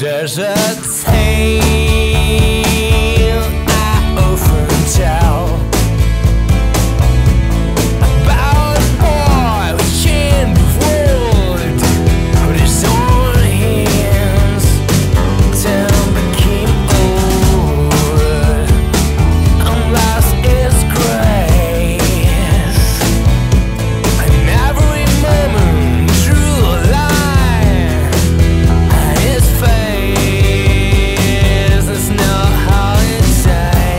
There's a tale I often tell about a boy who can't be fooled, put his own hands down, became old, and lost his grace. And every moment drew a line at his face. It's not how it's done.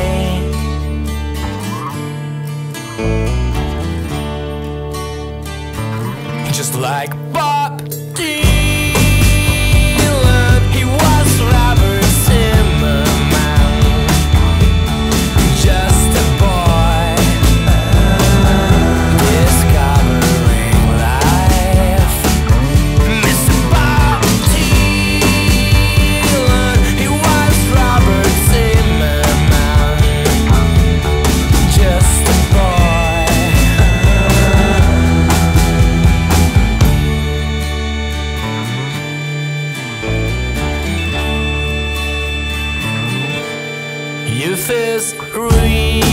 Just like Bob Dylan, youth is real.